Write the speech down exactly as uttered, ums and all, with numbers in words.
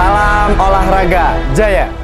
Salam olahraga jaya.